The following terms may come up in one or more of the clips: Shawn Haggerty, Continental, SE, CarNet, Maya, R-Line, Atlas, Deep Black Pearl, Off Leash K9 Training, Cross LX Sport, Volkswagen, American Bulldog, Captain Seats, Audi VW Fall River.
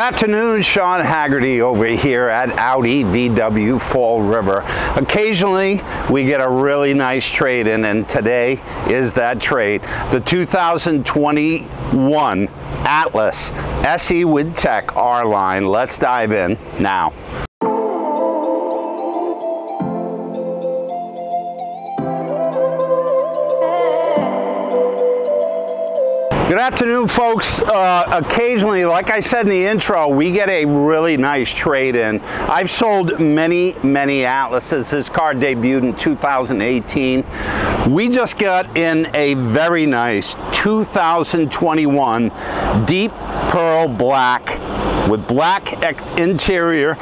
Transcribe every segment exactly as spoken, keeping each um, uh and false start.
Afternoon, Shawn Haggerty over here at Audi V W Fall River. Occasionally we get a really nice trade in, and today is that trade. The two thousand twenty-one Atlas S E with tech R-Line. Let's dive in now. Good afternoon, folks. Uh, occasionally, like I said in the intro, we get a really nice trade-in. I've sold many, many Atlases. This car debuted in two thousand eighteen. We just got in a very nice two thousand twenty-one Deep Pearl Black with black interior.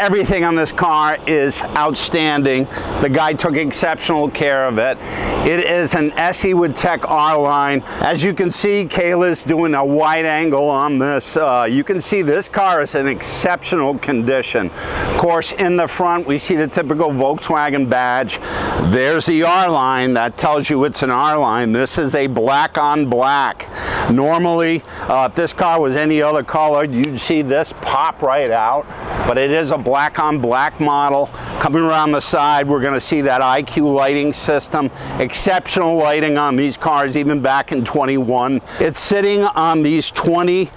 Everything on this car is outstanding. The guy took exceptional care of it. It is an S E with tech R-Line. As you can see, Kayla's doing a wide angle on this. Uh, you can see this car is in exceptional condition. Of course, in the front, we see the typical Volkswagen badge. There's the R-Line. That tells you it's an R-Line. This is a black on black. Normally, uh, if this car was any other color, you'd see this pop right out, but it is a black black on black model. Coming around the side, we're going to see that I Q lighting system. Exceptional lighting on these cars, even back in twenty-one. It's sitting on these twenty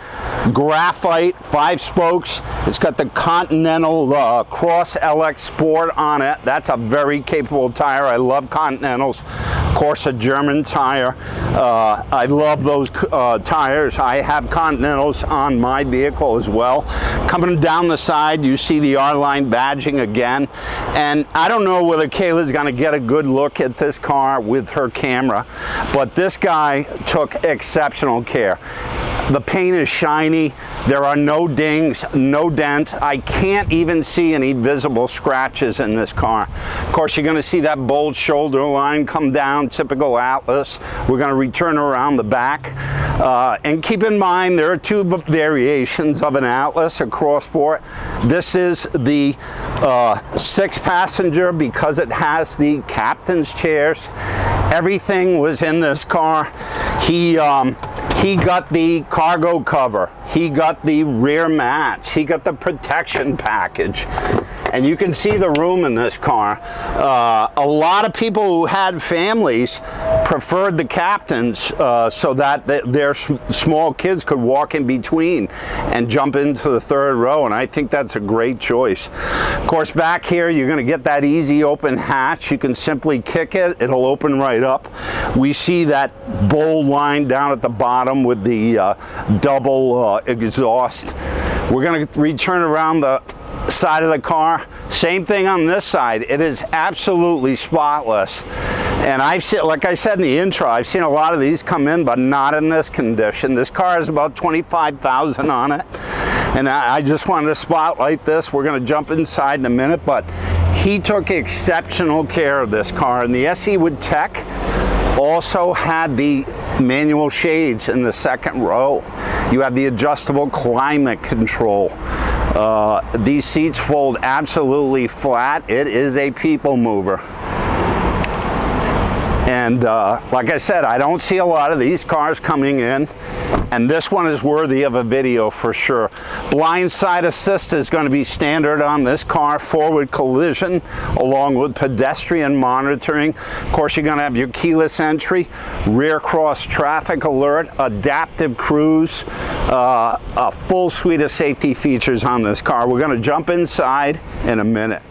graphite five spokes. It's got the Continental uh, Cross L X Sport on it. That's a very capable tire. I love Continentals. Of course, a German tire. Uh, I love those uh, tires. I have Continentals on my vehicle as well. Coming down the side, you see the R-Line badging again, and I don't know whether Kayla's going to get a good look at this car with her camera, but this guy took exceptional care. The paint is shiny. There are no dings, no dents. I can't even see any visible scratches in this car. Of course, you're going to see that bold shoulder line come down, typical Atlas. We're going to return around the back. Uh, and keep in mind, there are two variations of an Atlas, a Cross Sport. This is the uh, six passenger because it has the captain's chairs. Everything was in this car. He, um, he got the cargo cover. He got the rear mats. He got the protection package. And you can see the room in this car. Uh, a lot of people who had families preferred the captains uh, so that th their sm small kids could walk in between and jump into the third row, and I think that's a great choice. Of course, back here, you're gonna get that easy open hatch. You can simply kick it, it'll open right up. We see that bold line down at the bottom with the uh, double uh, exhaust. We're gonna return around the side of the car. Same thing on this side. It is absolutely spotless. And I've seen, like I said in the intro, I've seen a lot of these come in, but not in this condition. This car has about twenty-five thousand on it. And I just wanted to spotlight this. We're going to jump inside in a minute, but he took exceptional care of this car. And the S E with tech also had the manual shades in the second row. You have the adjustable climate control. Uh, these seats fold absolutely flat. It is a people mover. And uh, like I said, I don't see a lot of these cars coming in, and this one is worthy of a video for sure. Blindside assist is going to be standard on this car. Forward collision along with pedestrian monitoring. Of course, you're going to have your keyless entry, rear cross traffic alert, adaptive cruise, uh, a full suite of safety features on this car. We're going to jump inside in a minute.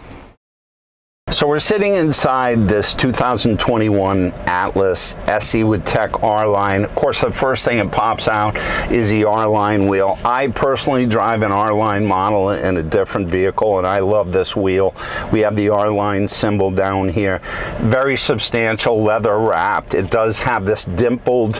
So we're sitting inside this two thousand twenty-one Atlas S E with tech R-Line. Of course, the first thing that pops out is the R-Line wheel. I personally drive an R-Line model in a different vehicle, and I love this wheel. We have the R-Line symbol down here. Very substantial, leather wrapped. It does have this dimpled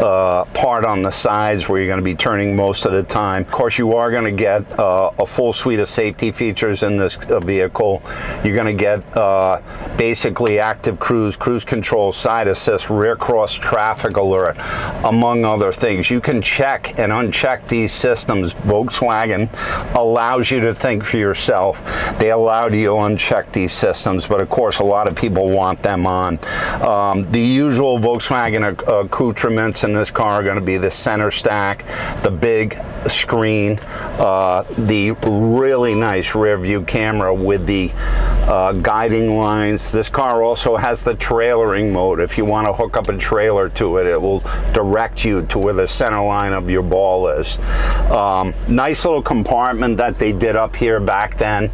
uh, part on the sides where you're going to be turning most of the time. Of course, you are going to get uh, a full suite of safety features in this uh, vehicle. You're going to get Uh, basically active cruise, cruise control, side assist, rear cross traffic alert, among other things. You can check and uncheck these systems. Volkswagen allows you to think for yourself. They allowed you to uncheck these systems, but of course a lot of people want them on. Um, the usual Volkswagen accoutrements in this car are going to be the center stack, the big screen, uh, the really nice rear view camera with the uh, guiding lines. This car also has the trailering mode. If you want to hook up a trailer to it, it will direct you to where the center line of your ball is. Um, nice little compartment that they did up here back then.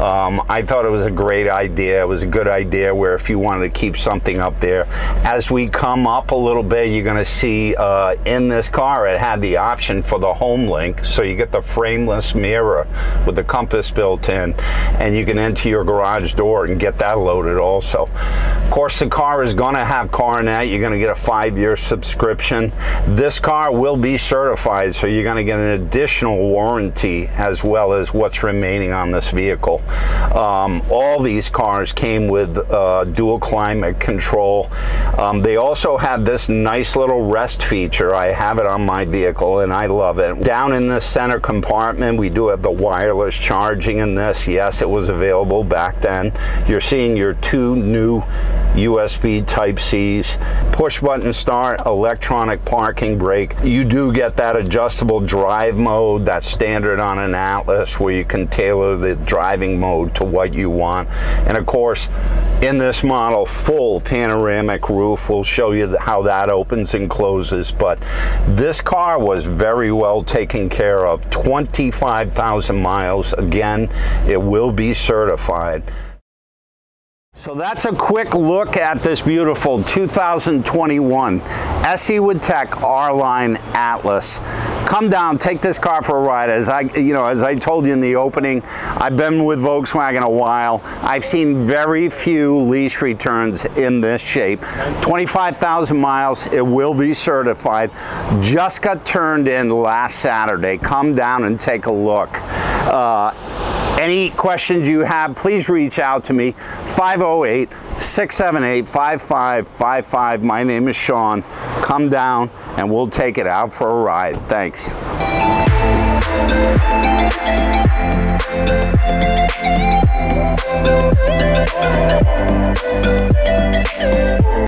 Um, I thought it was a great idea. It was a good idea where if you wanted to keep something up there. As we come up a little bit, you're going to see uh, in this car it had the option for the home link, so you get the frameless mirror with the compass built in, and you can enter your garage door and get that loaded also. Of course, the car is going to have CarNet. You're going to get a five-year subscription. This car will be certified, so you're going to get an additional warranty as well as what's remaining on this vehicle. Um, all these cars came with uh, dual climate control. Um, they also had this nice little rest feature. I have it on my vehicle and I love it. Down in the center compartment, we do have the wireless charging in this. Yes, it was available back then. You're seeing your two new U S B Type-C's, push button start, electronic parking brake. You do get that adjustable drive mode that's standard on an Atlas, where you can tailor the driving mode to what you want. And of course, in this model, full panoramic roof. We'll show you how that opens and closes, but this car was very well taken care of. twenty-five thousand miles. Again, it will be certified. So that's a quick look at this beautiful two thousand twenty-one S E with Tech R-Line Atlas. Come down, take this car for a ride. As I, you know, as I told you in the opening, I've been with Volkswagen a while. I've seen very few lease returns in this shape. twenty-five thousand miles, it will be certified. Just got turned in last Saturday. Come down and take a look. Uh, Any questions you have, please reach out to me, five oh eight, six seven eight, five five five five. My name is Shawn. Come down and we'll take it out for a ride. Thanks.